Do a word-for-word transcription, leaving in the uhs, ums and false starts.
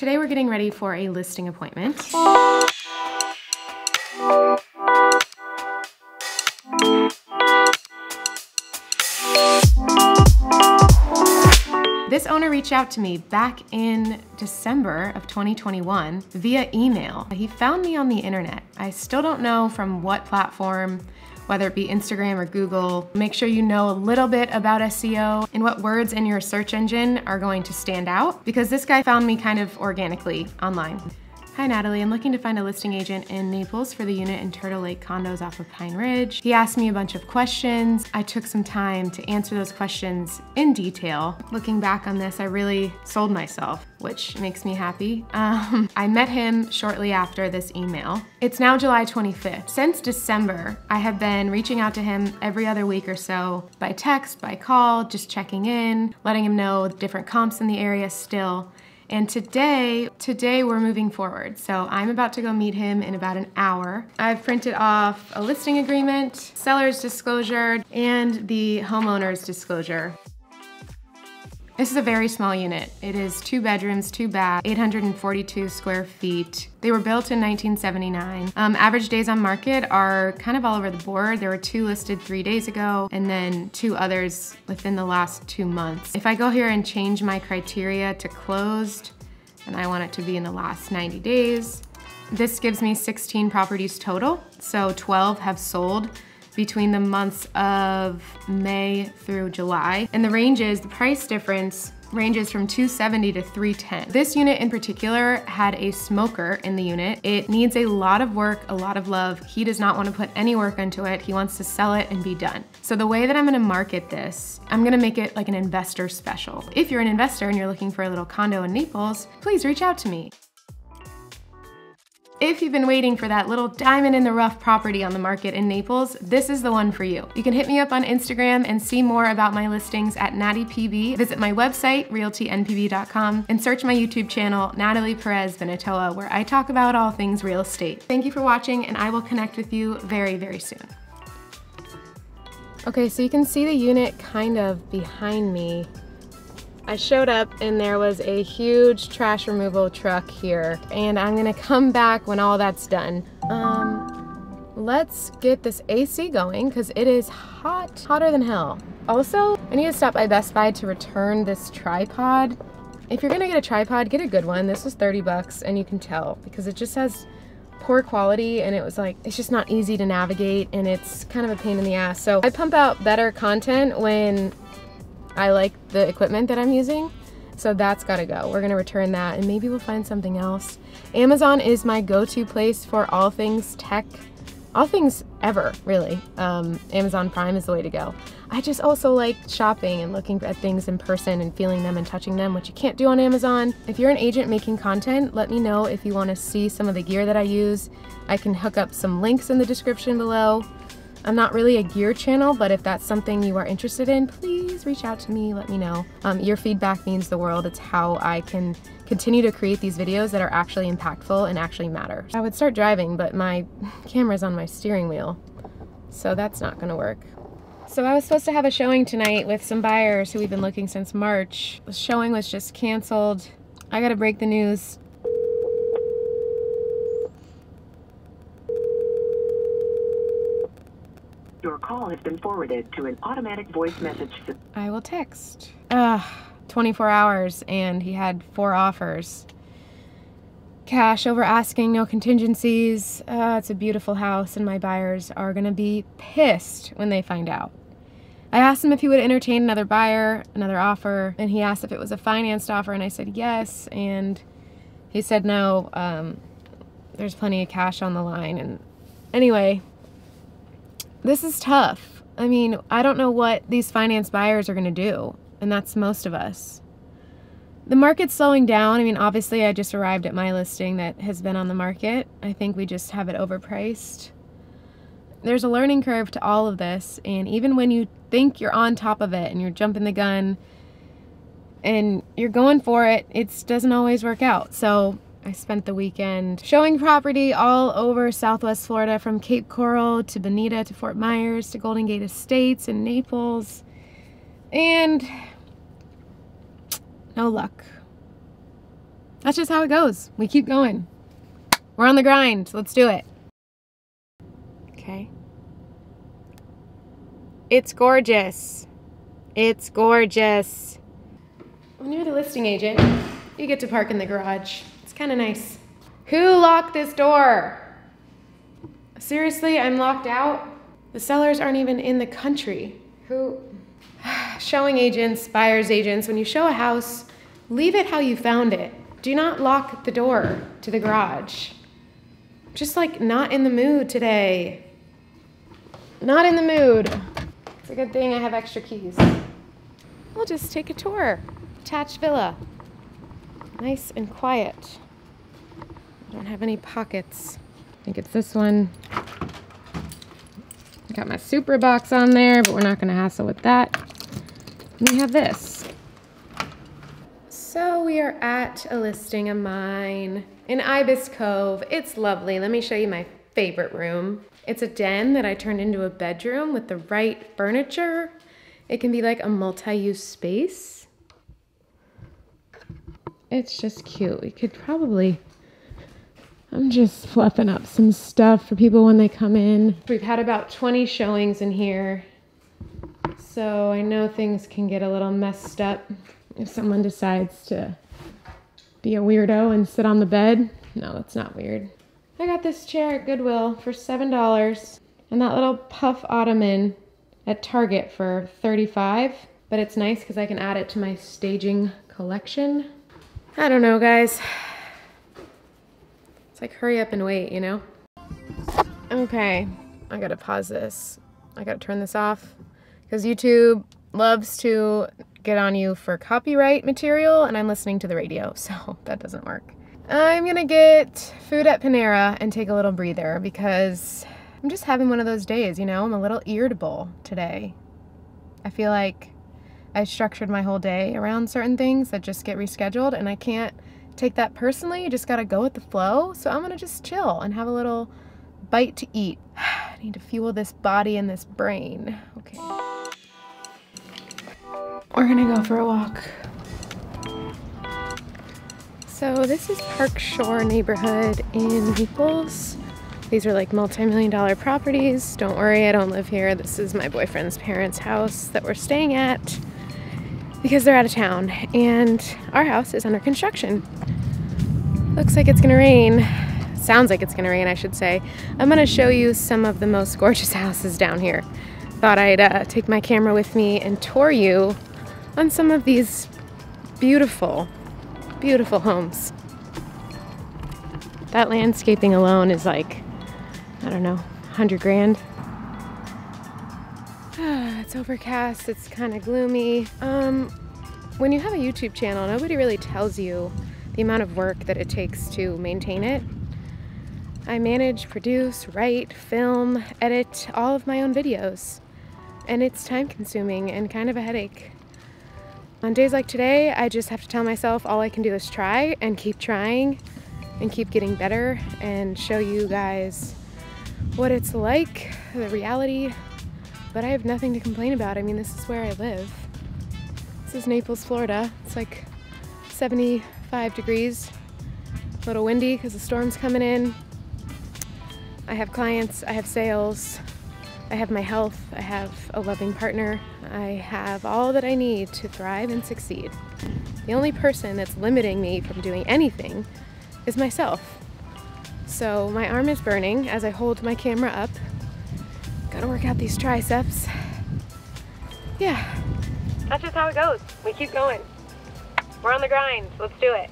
Today we're getting ready for a listing appointment. This owner reached out to me back in December of twenty twenty-one via email. He found me on the internet. I still don't know from what platform, whether it be Instagram or Google. Make sure you know a little bit about S E O and what words in your search engine are going to stand out, because this guy found me kind of organically online. Hi Natalie, I'm looking to find a listing agent in Naples for the unit in Turtle Lake Condos off of Pine Ridge. He asked me a bunch of questions. I took some time to answer those questions in detail. Looking back on this, I really sold myself, which makes me happy. Um, I met him shortly after this email. It's now July twenty-fifth. Since December, I have been reaching out to him every other week or so, by text, by call, just checking in, letting him know the different comps in the area still. And today, today we're moving forward. So I'm about to go meet him in about an hour. I've printed off a listing agreement, seller's disclosure, and the homeowner's disclosure. This is a very small unit. It is two bedrooms, two baths, eight hundred forty-two square feet. They were built in nineteen seventy-nine. Um, average days on market are kind of all over the board. There were two listed three days ago and then two others within the last two months. If I go here and change my criteria to closed, and I want it to be in the last ninety days, this gives me sixteen properties total, so twelve have sold between the months of May through July. And the ranges, the price difference ranges from two seventy to three ten. This unit in particular had a smoker in the unit. It needs a lot of work, a lot of love. He does not want to put any work into it. He wants to sell it and be done. So the way that I'm gonna market this, I'm gonna make it like an investor special. If you're an investor and you're looking for a little condo in Naples, please reach out to me. If you've been waiting for that little diamond in the rough property on the market in Naples, this is the one for you. You can hit me up on Instagram and see more about my listings at natty p b. Visit my website, realty n p b dot com, and search my YouTube channel, Natalie Perez-Benitoa, where I talk about all things real estate. Thank you for watching, and I will connect with you very, very soon. Okay, so you can see the unit kind of behind me. I showed up and there was a huge trash removal truck here, and I'm gonna come back when all that's done. Um, let's get this A C going because it is hot, hotter than hell. Also, I need to stop by Best Buy to return this tripod. If you're gonna get a tripod, get a good one. This was thirty bucks, and you can tell because it just has poor quality, and it was like, it's just not easy to navigate, and it's kind of a pain in the ass. So I pump out better content when I like the equipment that I'm using, so that's gotta go. We're gonna return that and maybe we'll find something else. Amazon is my go-to place for all things tech, all things ever, really. Um, Amazon Prime is the way to go. I just also like shopping and looking at things in person and feeling them and touching them, which you can't do on Amazon. If you're an agent making content, let me know if you wanna see some of the gear that I use. I can hook up some links in the description below. I'm not really a gear channel, but if that's something you are interested in, please reach out to me, let me know. Um, your feedback means the world. It's how I can continue to create these videos that are actually impactful and actually matter. I would start driving, but my camera's on my steering wheel, so that's not gonna work. So I was supposed to have a showing tonight with some buyers who we've been looking since March. The showing was just canceled. I gotta break the news. Your call has been forwarded to an automatic voice message system. I will text. Ugh, twenty-four hours, and he had four offers. Cash over asking, no contingencies. Uh, it's a beautiful house, and my buyers are gonna be pissed when they find out. I asked him if he would entertain another buyer, another offer, and he asked if it was a financed offer, and I said yes, and he said no. Um, there's plenty of cash on the line, and anyway, this is tough. I mean, I don't know what these finance buyers are gonna do, and that's most of us. The market's slowing down. I mean, obviously I just arrived at my listing that has been on the market. I think we just have it overpriced. There's a learning curve to all of this, and even when you think you're on top of it and you're jumping the gun and you're going for it, it doesn't always work out. So I spent the weekend showing property all over Southwest Florida, from Cape Coral to Bonita to Fort Myers to Golden Gate Estates and Naples, and no luck. that's just how it goes. We keep going. We're on the grind. Let's do it. Okay. It's gorgeous. It's gorgeous. When you're the listing agent, you get to park in the garage. It's kind of nice. Who locked this door? Seriously, I'm locked out? The sellers aren't even in the country. Who? Showing agents, buyer's agents, when you show a house, leave it how you found it. Do not lock the door to the garage. Just like not in the mood today. Not in the mood. It's a good thing I have extra keys. We'll just take a tour. Attached villa. Nice and quiet. I don't have any pockets. I think it's this one. I got my super box on there, but we're not gonna hassle with that. And we have this. So we are at a listing of mine in Ibis Cove. It's lovely. Let me show you my favorite room. It's a den that I turned into a bedroom with the right furniture. It can be like a multi-use space. It's just cute. We could probably, I'm just fluffing up some stuff for people when they come in. We've had about twenty showings in here, so I know things can get a little messed up. If someone decides to be a weirdo and sit on the bed, no, that's not weird. I got this chair at Goodwill for seven dollars and that little puff ottoman at Target for thirty-five dollars, but it's nice because I can add it to my staging collection. I don't know, guys. It's like hurry up and wait, you know? Okay, I gotta pause this. I gotta turn this off because YouTube loves to get on you for copyright material, and I'm listening to the radio, so that doesn't work. I'm gonna get food at Panera and take a little breather because I'm just having one of those days, you know? I'm a little irritable today. I feel like I structured my whole day around certain things that just get rescheduled, and I can't take that personally. You just gotta go with the flow, so I'm gonna just chill and have a little bite to eat. I need to fuel this body and this brain. Okay. We're gonna go for a walk. So this is Park Shore neighborhood in Naples. These are like multi-million dollar properties. Don't worry, I don't live here. This is my boyfriend's parents' house that we're staying at because they're out of town and our house is under construction. Looks like it's gonna rain. Sounds like it's gonna rain, I should say. I'm gonna show you some of the most gorgeous houses down here. Thought I'd uh, take my camera with me and tour you on some of these beautiful, beautiful homes. That landscaping alone is like, I don't know, a hundred grand. It's overcast, it's kind of gloomy. Um, when you have a YouTube channel, nobody really tells you the amount of work that it takes to maintain it. I manage, produce, write, film, edit all of my own videos, and it's time consuming and kind of a headache. On days like today, I just have to tell myself all I can do is try and keep trying and keep getting better and show you guys what it's like, the reality, but I have nothing to complain about. I mean, this is where I live. This is Naples, Florida. It's like seventy-five degrees, a little windy because the storm's coming in. I have clients, I have sales, I have my health, I have a loving partner. I have all that I need to thrive and succeed. The only person that's limiting me from doing anything is myself. So my arm is burning as I hold my camera up. Gotta work out these triceps. Yeah, that's just how it goes. We keep going. We're on the grind. Let's do it.